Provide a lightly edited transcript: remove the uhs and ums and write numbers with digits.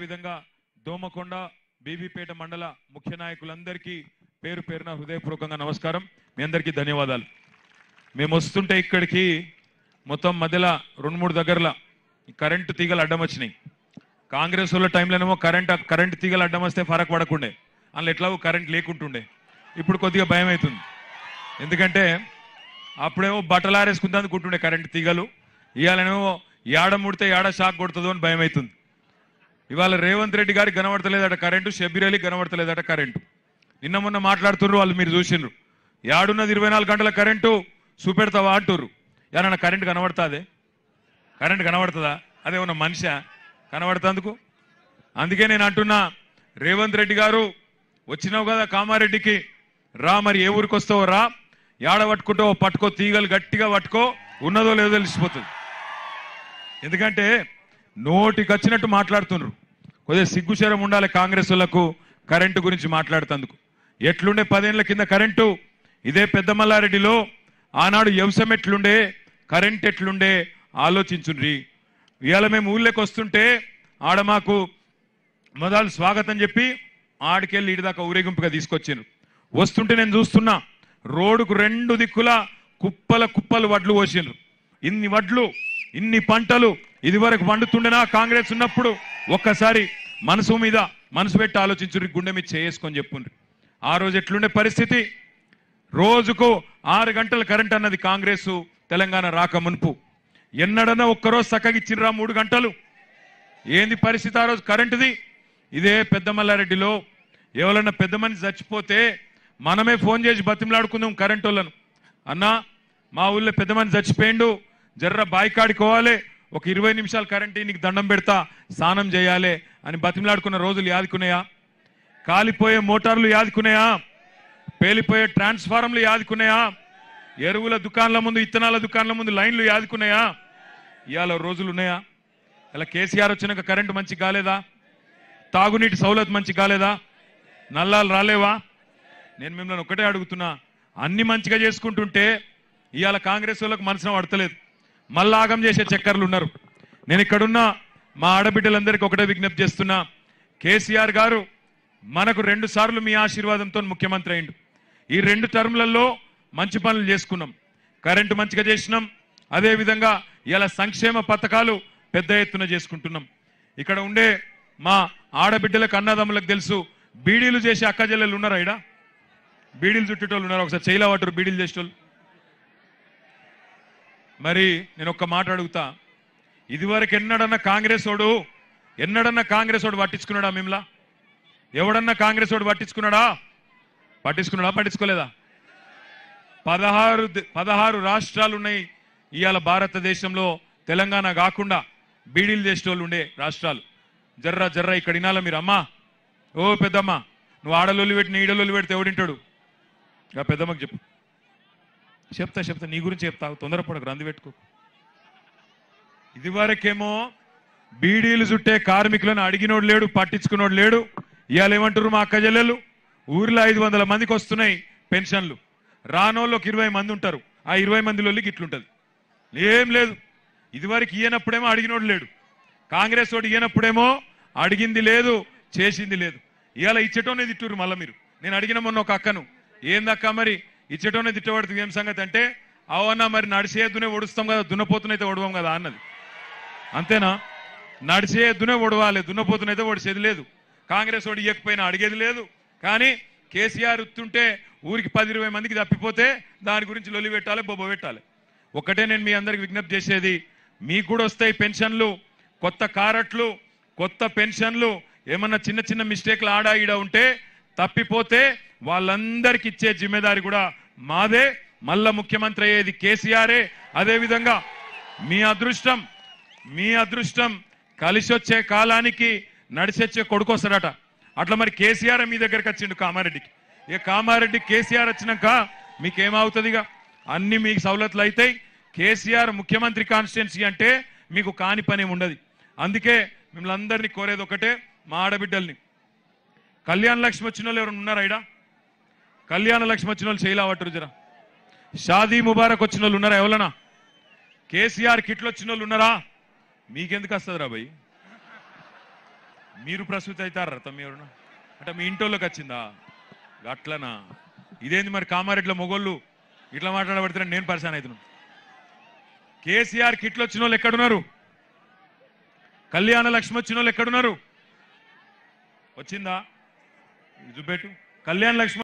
అదేవిధంగా దోమకొండ బీబీపేట మండల ముఖ్య నాయకులందరికీ పేరు పేరున హృదయపూర్వకంగా నమస్కారం. మీ అందరికీ ధన్యవాదాలు. మేము వస్తుంటే ఇక్కడికి మొత్తం మధ్యలో రెండు మూడు దగ్గరల కరెంటు తీగలు అడ్డం వచ్చినాయి. కాంగ్రెస్ వాళ్ళ టైంలోనేమో కరెంట్ తీగలు అడ్డం వస్తే ఫరక్ పడకుండే, అందులో ఎట్లాగో కరెంట్ లేకుంటుండే. ఇప్పుడు కొద్దిగా భయం అవుతుంది, ఎందుకంటే అప్పుడేమో బట్టలు ఆరేసుకుందానికి ఉంటుండే కరెంట్ తీగలు, ఇవాళనేమో ఏడ ముడితే ఏడ షాక్ కొడుతుందో అని భయం అవుతుంది. ఇవాళ రేవంత్ రెడ్డి గారికి కనబడతలేదట కరెంటు, షబ్బీర్ అలీకి కనబడతలేదట కరెంటు. నిన్న మొన్న మాట్లాడుతున్నారు వాళ్ళు, మీరు చూసిండ్రు, ఏడున్నది 24 గంటల కరెంటు చూపెడతావా అంటుర్రు. ఏమన్నా కరెంటు కనబడుతుందే? కరెంటు కనబడుతుందా? అదేమన్నా మనిషా కనబడుతుందుకు? అందుకే నేను అంటున్నా, రేవంత్ రెడ్డి గారు వచ్చినావు కదా కామారెడ్డికి, రా, మరి ఏ ఊరికి వస్తావో రా, ఏడ పట్టుకుంటావో పట్టుకో, తీగలు గట్టిగా పట్టుకో, ఉన్నదో లేదో తెలిసిపోతుంది. ఎందుకంటే నోటికి వచ్చినట్టు మాట్లాడుతున్నారు. కొద్దిగా సిగ్గుశరం ఉండాలి కాంగ్రెస్ వాళ్ళకు కరెంటు గురించి మాట్లాడుతందుకు. ఎట్లుండే 10 ఏళ్ల కింద కరెంటు ఇదే పెద్దమల్లారెడ్డిలో, ఆనాడు వ్యవసాయం ఎట్లుండే, కరెంట్ ఎట్లుండే ఆలోచించుండ్రి. ఇవాళ మేము ఊళ్ళోకి వస్తుంటే ఆడ మాకు మొదలు స్వాగతం చెప్పి ఆడికెళ్ళి ఇటుదాకా ఊరేగింపుగా తీసుకొచ్చాను. వస్తుంటే నేను చూస్తున్నా, రోడ్డుకు రెండు దిక్కుల కుప్పల కుప్పలు వడ్లు పోసినారు. ఇన్ని వడ్లు, ఇన్ని పంటలు ఇది వరకు పండుతుండేనా కాంగ్రెస్ ఉన్నప్పుడు? ఒక్కసారి మనసు మీద మనసు పెట్టి ఆలోచించు, గుండె మీద చేసుకొని చెప్పుండ్రు ఆ రోజు ఎట్లుండే పరిస్థితి. రోజుకు 6 గంటల కరెంట్ అన్నది కాంగ్రెస్ తెలంగాణ రాక మునుపు ఎన్నడన్నా ఒక్కరోజు చక్కగిచ్చినరా 3 గంటలు? ఏంది పరిస్థితి ఆ రోజు కరెంటుది? ఇదే పెద్దమల్లారెడ్డిలో ఎవరన్నా పెద్ద మనిషి చచ్చిపోతే మనమే ఫోన్ చేసి బతిమలాడుకుందాం కరెంటు వాళ్ళను, అన్నా మా ఊళ్ళో పెద్ద మనిషి చచ్చిపోయిండు, జర్ర బాయికాడుకోవాలి, ఒక 20 నిమిషాలు కరెంటు నీకు దండం పెడతా, స్నానం చేయాలి అని బతిమలాడుకున్న రోజులు యాదుకున్నాయా? కాలిపోయే మోటార్లు యాదుకున్నాయా? పేలిపోయే ట్రాన్స్ఫారంలు యాదుకున్నాయా? ఎరువుల దుకాణాల ముందు, ఇత్తనాల దుకాణాల ముందు లైన్లు యాదుకున్నాయా? ఇవాళ రోజులు ఉన్నాయా? ఇలా కేసీఆర్ వచ్చినాక కరెంటు మంచి కాలేదా? తాగునీటి సౌలత్ మంచి కాలేదా? నల్లాలు రాలేవా? నేను మిమ్మల్ని ఒకటే అడుగుతున్నా, అన్ని మంచిగా చేసుకుంటుంటే ఇవాళ కాంగ్రెస్ వాళ్ళకు మనసున పడతలేదు, మల్లాగం చేసే చక్కర్లు ఉన్నారు. నేను ఇక్కడున్న మా ఆడబిడ్డలందరికీ ఒకటే విజ్ఞప్తి చేస్తున్నా, కేసీఆర్ గారు మనకు 2 సార్లు మీ ఆశీర్వాదంతో ముఖ్యమంత్రి అయిండు. ఈ 2 టర్మ్లలో మంచి పనులు చేసుకున్నాం, కరెంటు మంచిగా చేసినాం, అదేవిధంగా ఇలా సంక్షేమ పథకాలు పెద్ద ఎత్తున చేసుకుంటున్నాం. ఇక్కడ ఉండే మా ఆడబిడ్డలకు అన్నదమ్ములకు తెలుసు, బీడీలు చేసే అక్క చెల్లెలు ఉన్నారా? ఇడ బీడీలు చుట్టేటోళ్ళు ఉన్నారు, ఒకసారి చేయలా వాటరు బీడీలు చేసేటోళ్ళు. మరి నేను ఒక్క మాట అడుగుతా, ఇదివరకు ఎన్నడన్నా కాంగ్రెస్ వాడు పట్టించుకున్నాడా? మిమ్మల్ని ఎవడన్నా కాంగ్రెస్ వాడు పట్టించుకున్నాడా? పట్టించుకోలేదా? 16 రాష్ట్రాలు ఉన్నాయి ఇవాళ భారతదేశంలో, తెలంగాణ కాకుండా బీడీలు చేసేటోళ్ళు ఉండే రాష్ట్రాలు. జర్రా జర్రా ఇక్కడ వినాల మీరు, అమ్మా ఓ పెద్దమ్మ, నువ్వు ఆడలోళ్ళు పెట్టి నీ ఈడలోళ్ళు పెడితే ఎవడింటాడు? ఇక పెద్దమ్మకి చెప్పు, చెప్తా నీ గురించి చెప్తా, తొందరపడకు, రంది పెట్టుకో. ఇదివరకేమో బీడీలు చుట్టే కార్మికులను అడిగినోడు లేడు, పట్టించుకున్నోడు లేడు. ఇవాళ ఏమంటారు మా అక్క చెల్లెలు? ఊరిలో 500 మందికి వస్తున్నాయి పెన్షన్లు, రానోళ్ళకి 20 మంది ఉంటారు, ఆ 20 మందిలోకి ఇట్లుంటుంది, ఏం లేదు. ఇదివరకు ఈయనప్పుడేమో అడిగినోడు లేడు, కాంగ్రెస్ వాడు ఈయనప్పుడేమో అడిగింది లేదు, చేసింది లేదు. ఇవాళ ఇచ్చటోనే తిట్టురు మళ్ళీ మీరు. నేను అడిగిన మొన్న ఒక అక్కను, ఏందక్క మరి ఇచ్చటోనే తిట్టబడుతుంది ఏం సంగతి అంటే, అవన్నా మరి నడిచే ఎద్దునే ఒడుస్తాం కదా, దున్నపోతునైతే ఒడవం కదా అన్నది. అంతేనా? నడిచే ఎద్దునే ఒడవాలి, దున్నపోతునైతే ఒడిచేది లేదు. కాంగ్రెస్ వాడు ఇయ్యకపోయినా అడిగేది లేదు, కానీ కేసీఆర్ ఉత్తుంటే ఊరికి 10-20 మందికి తప్పిపోతే దాని గురించి లొలి పెట్టాలి, బొబ్బ పెట్టాలి. ఒకటే నేను మీ అందరికి విజ్ఞప్తి చేసేది, మీకు కూడా వస్తాయి పెన్షన్లు, కొత్త కారట్లు, కొత్త పెన్షన్లు, ఏమన్నా చిన్న చిన్న మిస్టేక్లు ఆడా ఈడా ఉంటే తప్పిపోతే వాళ్ళందరికి ఇచ్చే జిమ్మేదారి కూడా మాదే. మళ్ళా ముఖ్యమంత్రి అయ్యేది కేసీఆరే. అదేవిధంగా మీ అదృష్టం కలిసి వచ్చే కాలానికి నడిచొచ్చే కొడుకు వస్తాడట. అట్లా మరి కేసీఆర్ మీ దగ్గరకు వచ్చిండు కామారెడ్డికి, ఇక కామారెడ్డి కేసీఆర్ వచ్చినాక మీకేమవుతుందిగా? అన్ని మీకు సౌలతులు అవుతాయి. కేసీఆర్ ముఖ్యమంత్రి కాన్స్టిట్యున్సీ అంటే మీకు కాని పని ఉండదు. అందుకే మిమ్మల్ని అందరినీ కోరేది ఒకటే, మా ఆడబిడ్డల్ని, కళ్యాణ లక్ష్మి వచ్చిన వాళ్ళు ఎవరు ఉన్నారా? ఇడా కళ్యాణ లక్ష్మి వచ్చిన వాళ్ళు చేయలేవట్రు జరా. షాదీ ముబారక్ వచ్చిన వాళ్ళు ఉన్నారా? ఎవరన్నా కేసీఆర్ కిట్లు వచ్చిన వాళ్ళు ఉన్నారా? మీకెందుకు వస్తుంది రా భయ్? మీరు ప్రసూతి అవుతారా తమ్మిరున అంటే మీ ఇంటోళ్ళకి వచ్చిందా అట్లనా ఇదేంది మరి కామారెడ్డిలో మొగోళ్ళు ఇట్లా మాట్లాడబడతారు నేను పరిశాన్ అవుతున్నాను కేసీఆర్ కిట్లు వచ్చిన వాళ్ళు ఎక్కడ ఉన్నారు కళ్యాణ లక్ష్మి వచ్చిన వాళ్ళు ఎక్కడ ఉన్నారు వచ్చిందా ఇజుబెట్ కళ్యాణ లక్ష్మి